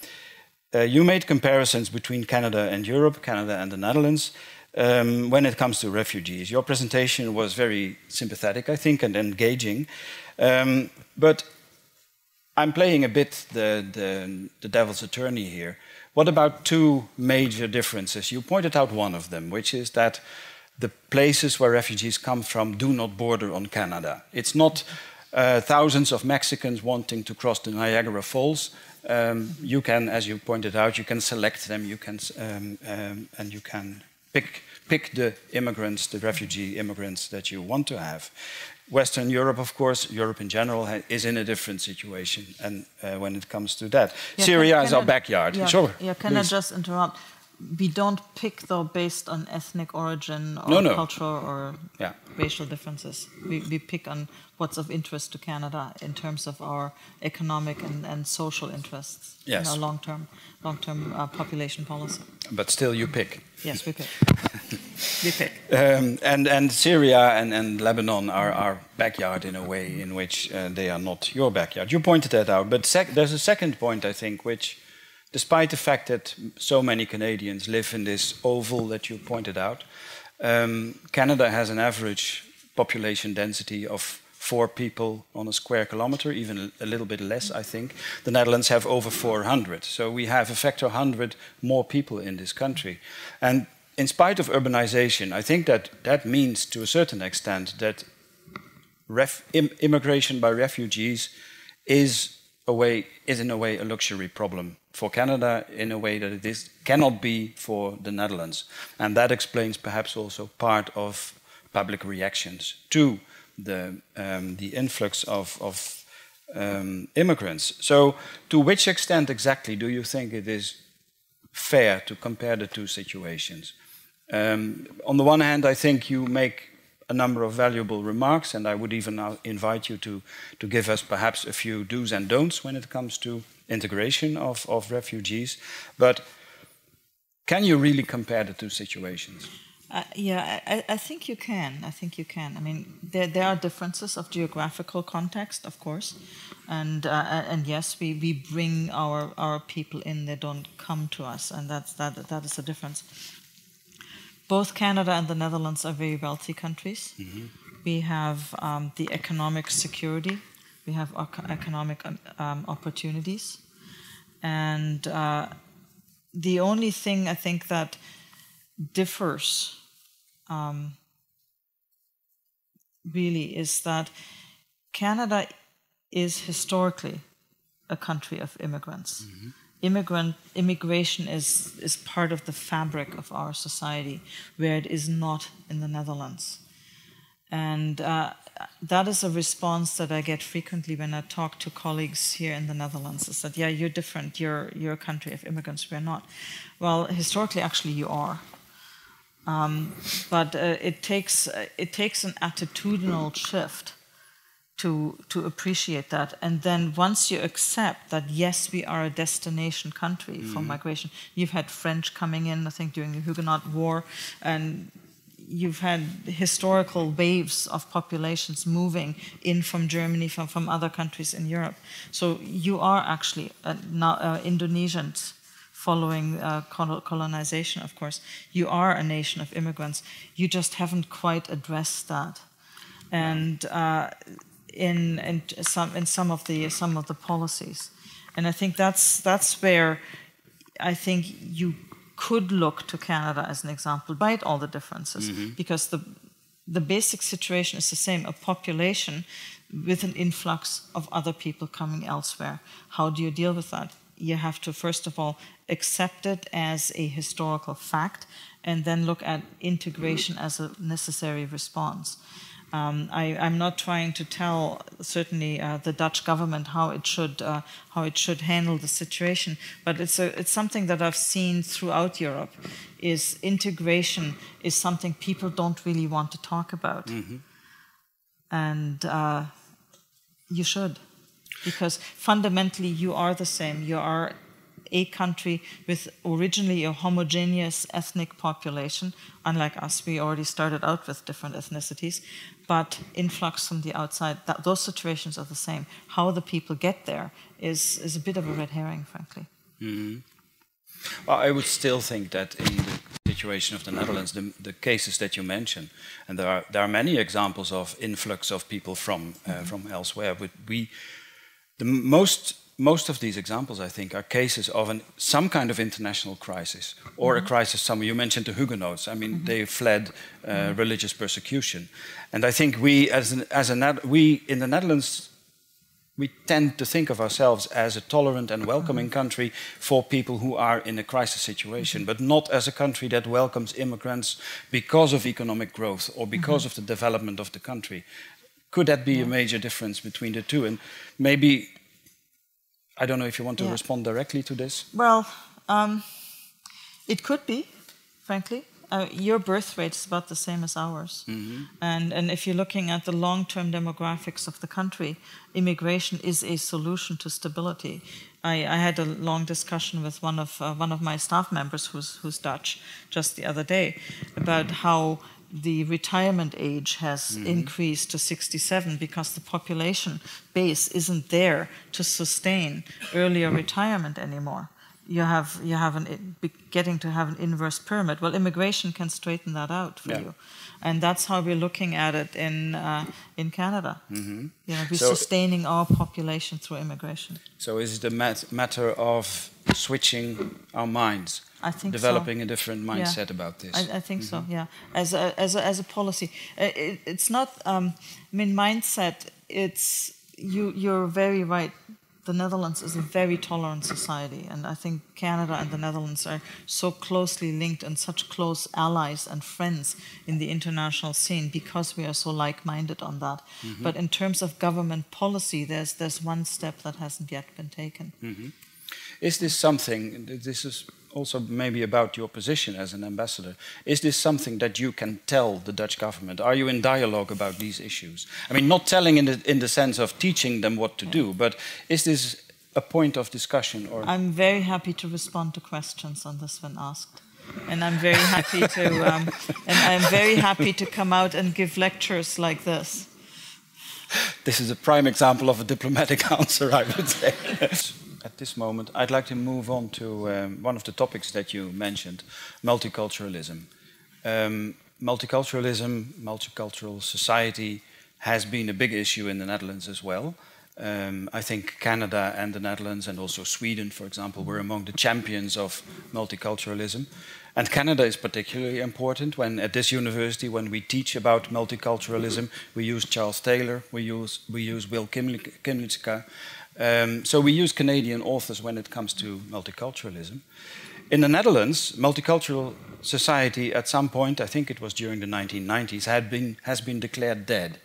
uh, you made comparisons between Canada and Europe, Canada and the Netherlands. Um, when it comes to refugees. Your presentation was very sympathetic, I think, and engaging. Um, but I'm playing a bit the, the, the devil's attorney here. What about two major differences? You pointed out one of them, which is that the places where refugees come from do not border on Canada. It's not uh, thousands of Mexicans wanting to cross the Niagara Falls. Um, you can, as you pointed out, you can select them, you can, um, um, and you can... Pick, pick the immigrants, the refugee immigrants that you want to have. Western Europe, of course, Europe in general, is in a different situation and uh, when it comes to that. Yeah, Syria can, is can our I, backyard. Yeah, sure. Yeah, can please. I just interrupt? We don't pick, though, based on ethnic origin or no, no. cultural or yeah. racial differences. We, we pick on what's of interest to Canada in terms of our economic and, and social interests yes. in our long-term long-term uh, population policy. But still you pick. Yes, we pick. we pick. Um, and, and Syria and, and Lebanon are our backyard in a way in which uh, they are not your backyard. You pointed that out. But sec there's a second point, I think, which... Despite the fact that so many Canadians live in this oval that you pointed out, um, Canada has an average population density of four people on a square kilometer, even a little bit less, I think. The Netherlands have over four hundred. So we have a factor one hundred more people in this country. And in spite of urbanization, I think that that means to a certain extent that ref im immigration by refugees is a way, is in a way a luxury problem for Canada in a way that it is, cannot be for the Netherlands. And that explains perhaps also part of public reactions to the, um, the influx of, of um, immigrants. So to which extent exactly do you think it is fair to compare the two situations? Um, on the one hand, I think you make a number of valuable remarks, and I would even invite you to, to give us perhaps a few do's and don'ts when it comes to integration of, of refugees. But can you really compare the two situations? Uh, yeah, I, I think you can. I think you can. I mean, there, there are differences of geographical context, of course. And uh, and yes, we, we bring our, our people in. They don't come to us. And that's, that, that is the difference. Both Canada and the Netherlands are very wealthy countries. Mm-hmm. We have um, the economic security. We have economic um, opportunities. And uh, the only thing I think that differs um, really is that Canada is historically a country of immigrants. Mm-hmm. Immigrant, immigration is, is part of the fabric of our society, where it is not in the Netherlands. And uh, that is a response that I get frequently when I talk to colleagues here in the Netherlands, is that, yeah, you're different, you're, you're a country of immigrants, we're not. Well, historically, actually, you are. Um, but uh, it takes, uh, it takes an attitudinal shift to, to appreciate that. And then once you accept that, yes, we are a destination country mm-hmm. for migration. You've had French coming in, I think, during the Huguenot War, and you've had historical waves of populations moving in from Germany, from, from other countries in Europe. So you are actually uh, now, uh, Indonesians following uh, colonization, of course. You are a nation of immigrants. You just haven't quite addressed that. And uh, in, in some in some of the some of the policies, and I think that's that's where I think you could look to Canada as an example, despite all the differences, mm-hmm. because the the basic situation is the same: a population with an influx of other people coming elsewhere. How do you deal with that? You have to first of all accept it as a historical fact, and then look at integration as a necessary response. Um, I, I'm not trying to tell certainly uh, the Dutch government how it should uh, how it should handle the situation, but it's a, it's something that I've seen throughout Europe. Is integration is something people don't really want to talk about, mm-hmm. and uh, you should, because fundamentally you are the same. You are a country with originally a homogeneous ethnic population. Unlike us, we already started out with different ethnicities, but influx from the outside, that, those situations are the same. How the people get there is, is a bit of a red herring, frankly. Mm-hmm. Well, I would still think that in the situation of the Netherlands, the, the cases that you mentioned, and there are, there are many examples of influx of people from, uh, mm-hmm. from elsewhere, but we, the most... Most of these examples, I think, are cases of an, some kind of international crisis, or mm-hmm. a crisis, some, you mentioned the Huguenots. I mean, mm-hmm. they fled uh, mm-hmm. religious persecution. And I think we, as, an, as a, we in the Netherlands, we tend to think of ourselves as a tolerant and welcoming mm-hmm. country for people who are in a crisis situation, mm-hmm. but not as a country that welcomes immigrants because of economic growth or because mm-hmm. of the development of the country. Could that be yeah. a major difference between the two? And maybe... I don't know if you want to yeah. respond directly to this. Well, um, it could be, frankly. Uh, your birth rate is about the same as ours. Mm-hmm. And, and if you're looking at the long-term demographics of the country, immigration is a solution to stability. I, I had a long discussion with one of, uh, one of my staff members who's, who's Dutch just the other day about how the retirement age has mm-hmm. increased to sixty-seven because the population base isn't there to sustain earlier retirement anymore. You have you have an getting to have an inverse pyramid. Well, immigration can straighten that out for yeah. you, and that's how we're looking at it in uh, in Canada. Mm-hmm. You know, we're so sustaining our population through immigration. So is it a mat matter of switching our minds? I think developing so. a different mindset yeah. about this. I, I think mm-hmm. so. Yeah, as a, as a, as a policy, it, it's not. Um, I mean, mindset. It's you. You're very right. The Netherlands is a very tolerant society, and I think Canada and the Netherlands are so closely linked and such close allies and friends in the international scene because we are so like-minded on that. Mm-hmm. But in terms of government policy, there's there's one step that hasn't yet been taken. Mm-hmm. Is this something, this is also maybe about your position as an ambassador, is this something that you can tell the Dutch government? Are you in dialogue about these issues? I mean, not telling in the, in the sense of teaching them what to yeah. do, but is this a point of discussion? Or I'm very happy to respond to questions on this when asked. And I'm very happy to, um, and I'm very happy to come out and give lectures like this. This is a prime example of a diplomatic answer, I would say. At this moment, I'd like to move on to um, one of the topics that you mentioned, multiculturalism. Um, multiculturalism, multicultural society has been a big issue in the Netherlands as well. Um, I think Canada and the Netherlands and also Sweden, for example, were among the champions of multiculturalism. And Canada is particularly important. When at this university, when we teach about multiculturalism, we use Charles Taylor, we use, we use Will Kimlicka. Um, so we use Canadian authors when it comes to multiculturalism. In the Netherlands, multicultural society at some point, I think it was during the nineteen nineties, had been, has been declared dead.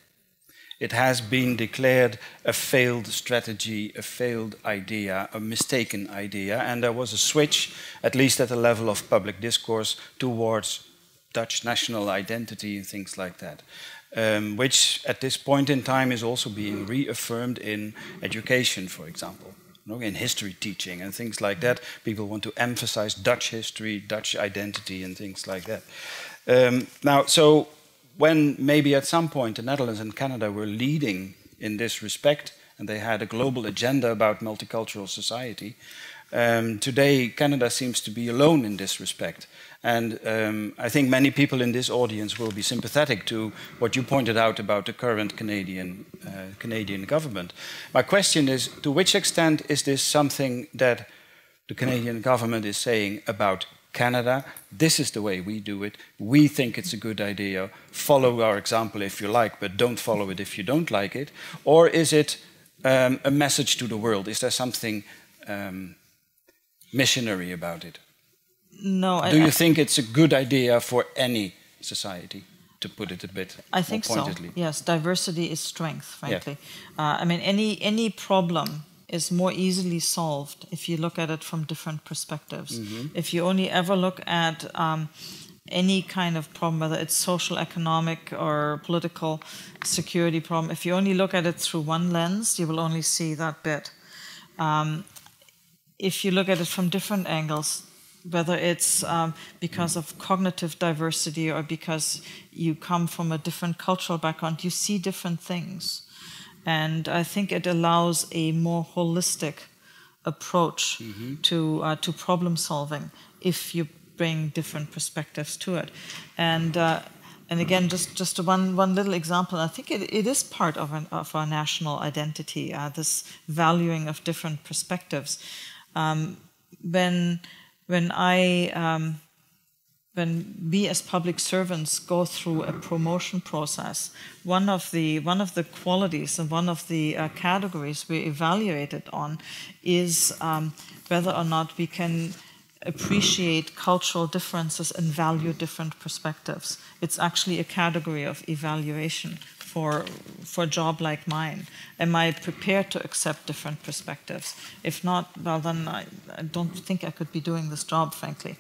It has been declared a failed strategy, a failed idea, a mistaken idea, and there was a switch, at least at the level of public discourse, towards Dutch national identity and things like that. Um, which at this point in time is also being reaffirmed in education, for example, you know, in history teaching and things like that. People want to emphasize Dutch history, Dutch identity and things like that. Um, now, so when maybe at some point the Netherlands and Canada were leading in this respect and they had a global agenda about multicultural society, Um, today, Canada seems to be alone in this respect. And um, I think many people in this audience will be sympathetic to what you pointed out about the current Canadian, uh, Canadian government. My question is, to which extent is this something that the Canadian government is saying about Canada? This is the way we do it. We think it's a good idea. Follow our example if you like, but don't follow it if you don't like it. Or is it um, a message to the world? Is there something um, missionary about it? No, I, do you I, think it's a good idea for any society, to put it a bit I think more pointedly? So. Yes, diversity is strength, frankly. Yeah. Uh, I mean, any any problem is more easily solved if you look at it from different perspectives. Mm-hmm. If you only ever look at um, any kind of problem, whether it's social, economic, or political security problem, if you only look at it through one lens, you will only see that bit. Um, if you look at it from different angles, whether it's um, because of cognitive diversity or because you come from a different cultural background, you see different things. And I think it allows a more holistic approach mm-hmm. to, uh, to problem solving if you bring different perspectives to it. And, uh, and again, just, just one, one little example, I think it, it is part of, an, of our national identity, uh, this valuing of different perspectives. Um, when... When I, um, when we as public servants go through a promotion process, one of the one of the qualities and one of the uh, categories we evaluate it on is um, whether or not we can appreciate cultural differences and value different perspectives. It's actually a category of evaluation for for a job like mine. Am I prepared to accept different perspectives? If not, well, then I, I don't think I could be doing this job, frankly,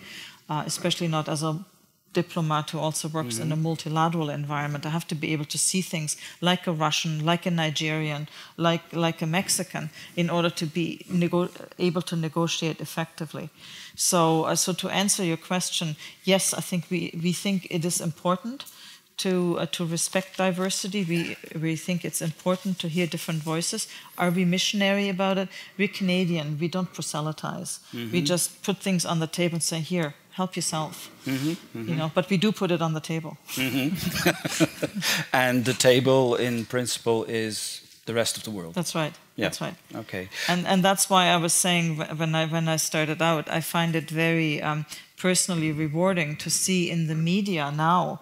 uh, especially not as a diplomat who also works mm-hmm. in a multilateral environment. I have to be able to see things like a Russian, like a Nigerian, like, like a Mexican, in order to be nego- able to negotiate effectively. So, uh, so to answer your question, yes, I think we, we think it is important to, uh, to respect diversity. We, we think it's important to hear different voices. Are we missionary about it? We're Canadian. We don't proselytize. Mm-hmm. We just put things on the table and say, here, help yourself. Mm-hmm. Mm-hmm. You know, but we do put it on the table. Mm-hmm. And the table, in principle, is the rest of the world. That's right. Yeah. That's right. Okay. And, and that's why I was saying when I, when I started out, I find it very um, personally rewarding to see in the media now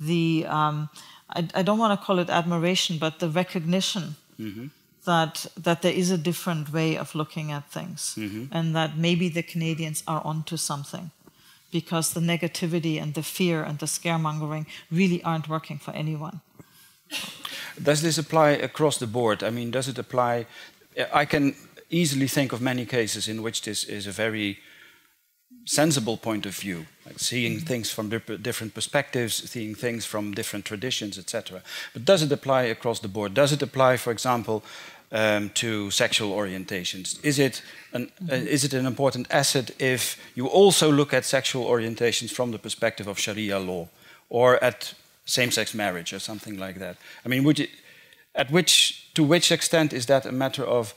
the, um, I, I don't want to call it admiration, but the recognition mm-hmm. that, that there is a different way of looking at things mm-hmm. and that maybe the Canadians are onto something, because the negativity and the fear and the scaremongering really aren't working for anyone. Does this apply across the board? I mean, does it apply? I can easily think of many cases in which this is a very sensible point of view, like seeing things from different perspectives, seeing things from different traditions, et cetera. But does it apply across the board? Does it apply, for example, um, to sexual orientations? Is it an, uh, is it an important asset if you also look at sexual orientations from the perspective of Sharia law, or at same-sex marriage, or something like that? I mean, would you, at which to which extent is that a matter of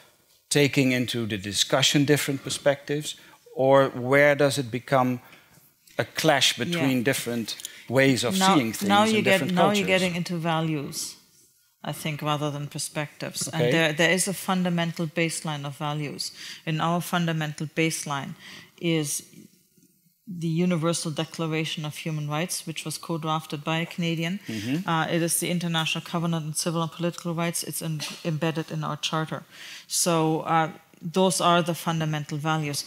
taking into the discussion different perspectives? Or where does it become a clash between yeah. different ways of now, seeing things now you and get, different now cultures? Now you're getting into values, I think, rather than perspectives. Okay. And there, there is a fundamental baseline of values. And our fundamental baseline is the Universal Declaration of Human Rights, which was co-drafted by a Canadian. Mm-hmm. uh, it is the International Covenant on Civil and Political Rights. It's in, embedded in our charter. So uh, those are the fundamental values.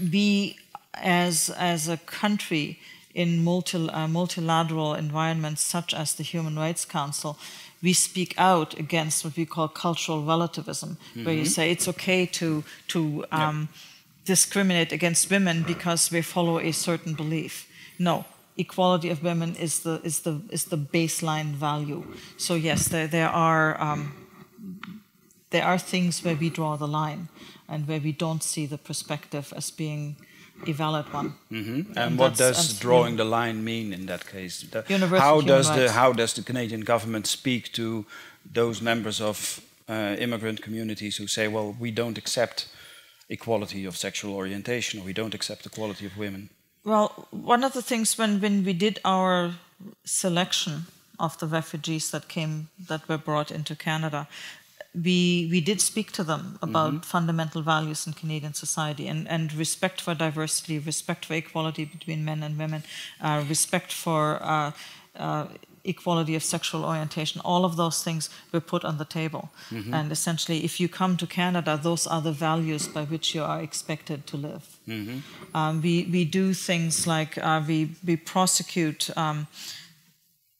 We, as as a country in multi, uh, multilateral environments such as the Human Rights Council, we speak out against what we call cultural relativism, mm-hmm. where you say it's okay to to um, yeah. discriminate against women because we follow a certain belief. No, equality of women is the is the is the baseline value. So yes, there there are um, there are things where we draw the line, and where we don't see the perspective as being a valid one. Mm-hmm. And, and what does drawing the line mean in that case? How does the how does the Canadian government speak to those members of uh, immigrant communities who say, well, we don't accept equality of sexual orientation, or we don't accept equality of women? Well, one of the things when, when we did our selection of the refugees that came, that were brought into Canada, we, we did speak to them about mm-hmm. fundamental values in Canadian society, and, and respect for diversity, respect for equality between men and women, uh, respect for uh, uh, equality of sexual orientation. All of those things were put on the table. Mm-hmm. And essentially, if you come to Canada, those are the values by which you are expected to live. Mm-hmm. um, we, we do things like uh, we, we prosecute um,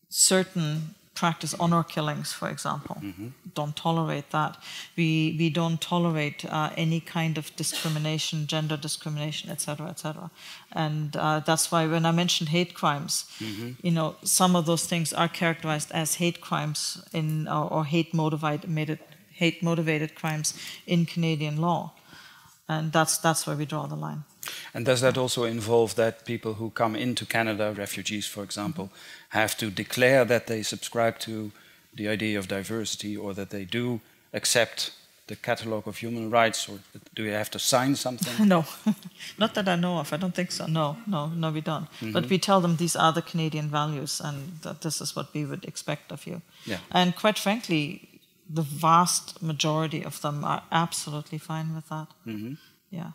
certain practice, honor killings, for example. Mm-hmm. Don't tolerate that. We, we don't tolerate uh, any kind of discrimination, gender discrimination, et cetera, et cetera. And uh, that's why when I mentioned hate crimes, mm-hmm. you know, some of those things are characterized as hate crimes in uh, or hate motivated hate motivated crimes in Canadian law, and that's that's where we draw the line. And does that also involve that people who come into Canada, refugees, for example, have to declare that they subscribe to the idea of diversity, or that they do accept the catalogue of human rights, or do you have to sign something? No, not that I know of. I don't think so. No, no, no, we don't. Mm-hmm. But we tell them these are the Canadian values, and that this is what we would expect of you. Yeah. And quite frankly, the vast majority of them are absolutely fine with that. Mm-hmm. Yeah.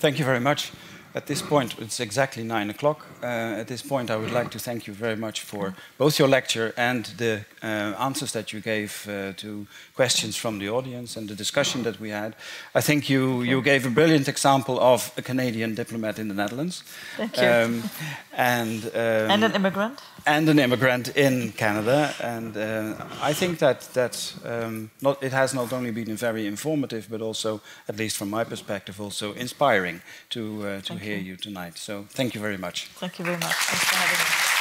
Thank you very much. At this point, it's exactly nine o'clock. Uh, at this point, I would like to thank you very much for both your lecture and the uh, answers that you gave uh, to questions from the audience and the discussion that we had. I think you, you gave a brilliant example of a Canadian diplomat in the Netherlands. Thank you. Um, and, um, and an immigrant. And an immigrant in Canada. And uh, I think that, that um, not, it has not only been very informative, but also, at least from my perspective, also inspiring to, uh, to hear you tonight. So thank you very much. Thank you very much. Thanks for having me.